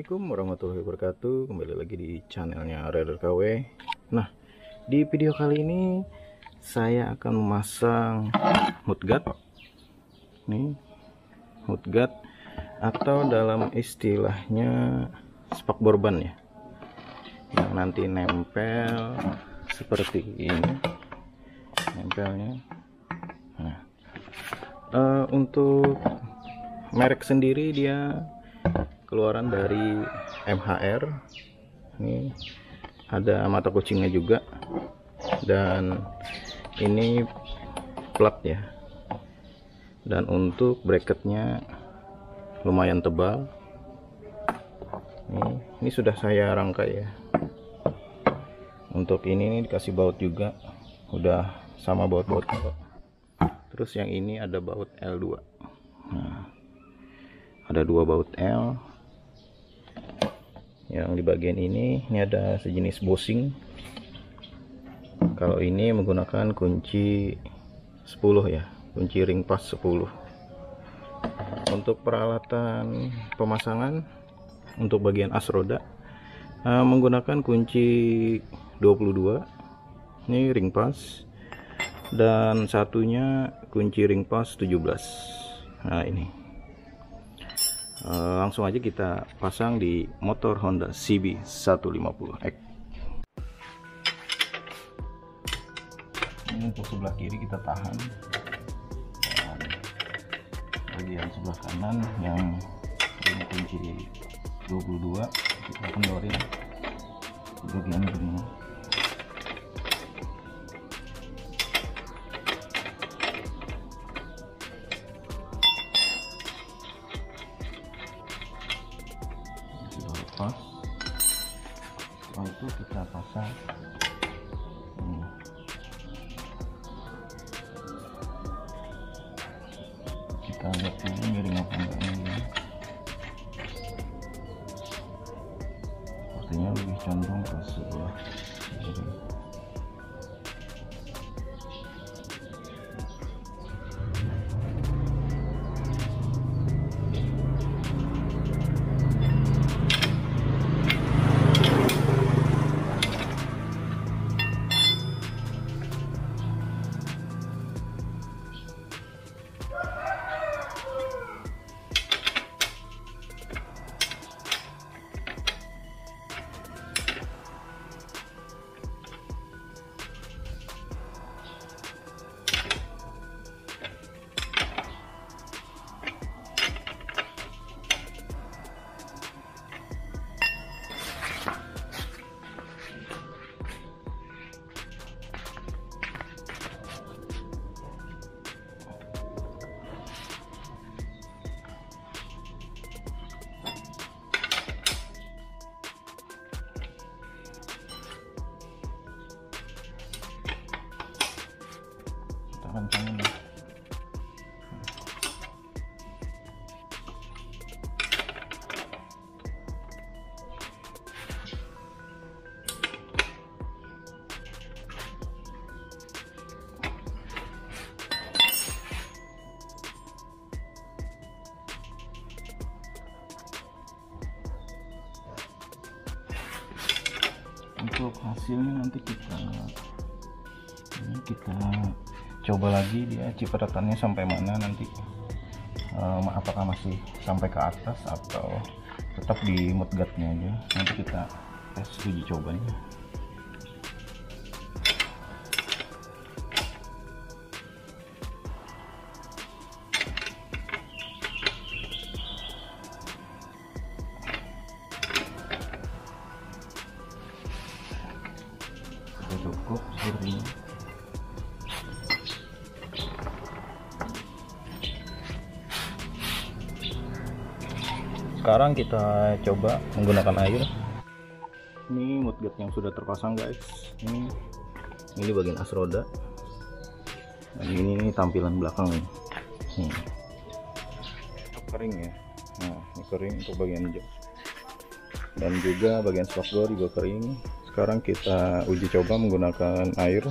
Assalamualaikum warahmatullahi wabarakatuh. Kembali lagi di channelnya Rider KW. Nah, di video kali ini saya akan memasang mudguard. Nih, mudguard atau dalam istilahnya spak borban ya, yang nanti nempel seperti ini nempelnya. Nah, untuk merek sendiri dia keluaran dari MHR. Ini ada mata kucingnya juga, dan ini plat ya, dan untuk bracketnya lumayan tebal. Ini sudah saya rangkai ya. Untuk ini dikasih baut juga, udah sama baut-baut. Terus yang ini ada baut L2. Nah, ada dua baut L. Yang di bagian ini ada sejenis bushing. Kalau ini menggunakan kunci 10 ya, kunci ring pas 10. Untuk peralatan pemasangan untuk bagian as roda menggunakan kunci 22. Ini ring pas, dan satunya kunci ring pas 17. Nah, ini langsung aja kita pasang di motor Honda CB 150 X. Ini untuk sebelah kiri kita tahan, dan bagian sebelah kanan yang punya kunci 22 kita kendorin bagian ini. Setelah itu kita pasang ini. Kita lihat dulu miring apa enggaknya, artinya lebih condong ke sebelah kiri. Rancangin untuk hasilnya nanti kita coba lagi dia cipratannya sampai mana nanti, apakah masih sampai ke atas atau tetap di mudguardnya aja. Nanti kita tes uji cobanya. Sudah cukup seperti ini. Sekarang kita coba menggunakan air. Ini mudguard yang sudah terpasang guys. Ini bagian as roda. Nah, ini tampilan belakang nih. Kering ya. Nah, ini kering untuk bagian jok. Dan juga bagian spakbor juga kering. Sekarang kita uji coba menggunakan air.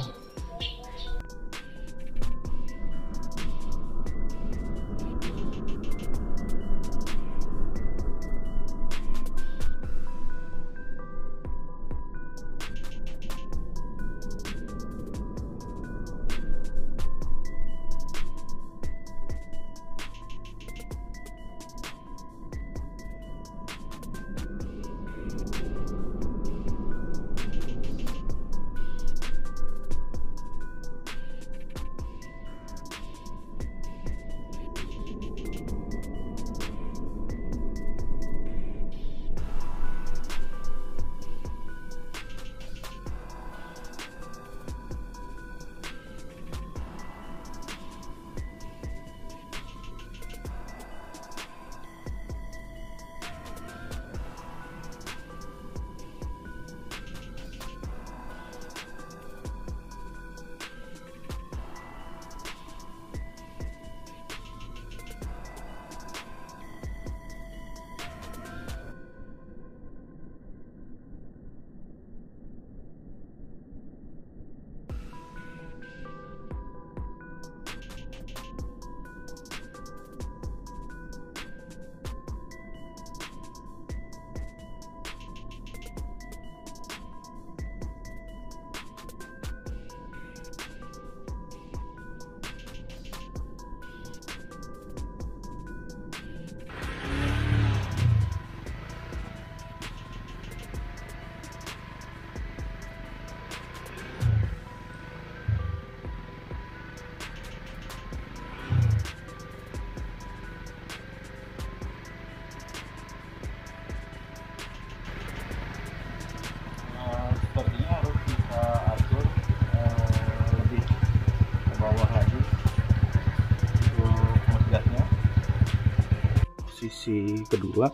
posisi kedua.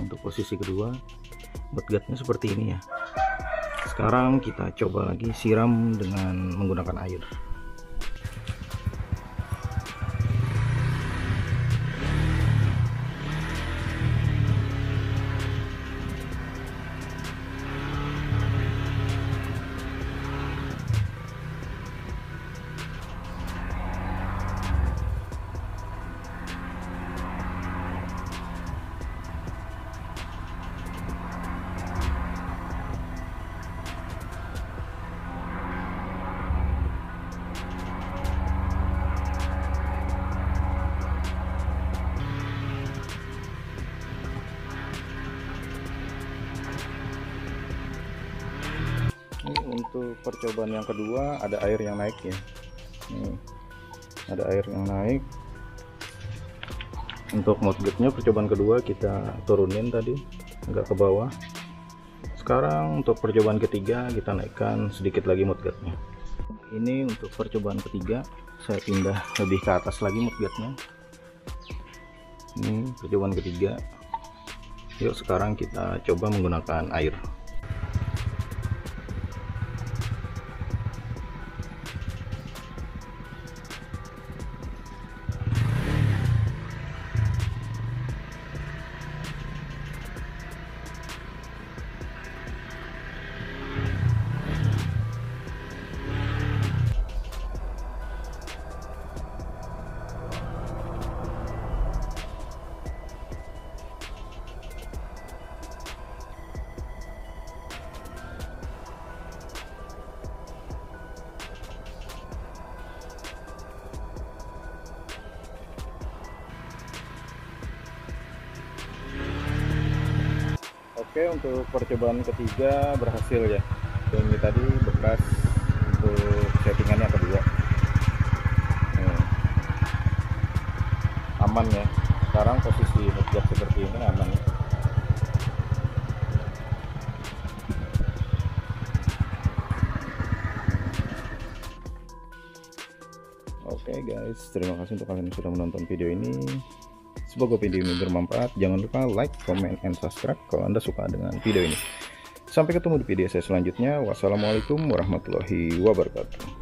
Untuk posisi kedua mudguardnya seperti ini ya. Sekarang kita coba lagi siram dengan menggunakan air. Untuk percobaan yang kedua ada air yang naik ya. Nih, ada air yang naik. Untuk mudguardnya percobaan kedua kita turunin tadi agak ke bawah. Sekarang untuk percobaan ketiga kita naikkan sedikit lagi mudguardnya. Ini untuk percobaan ketiga saya pindah lebih ke atas lagi mudguardnya. Ini percobaan ketiga. Yuk sekarang kita coba menggunakan air. Oke, untuk percobaan ketiga berhasil ya. Ini tadi bekas untuk settingannya kedua. Nih, aman ya. Sekarang posisi mudguard seperti ini aman ya. Oke guys, terima kasih untuk kalian yang sudah menonton video ini. Semoga video ini bermanfaat. Jangan lupa like, comment, and subscribe kalau Anda suka dengan video ini. Sampai ketemu di video saya selanjutnya. Wassalamualaikum warahmatullahi wabarakatuh.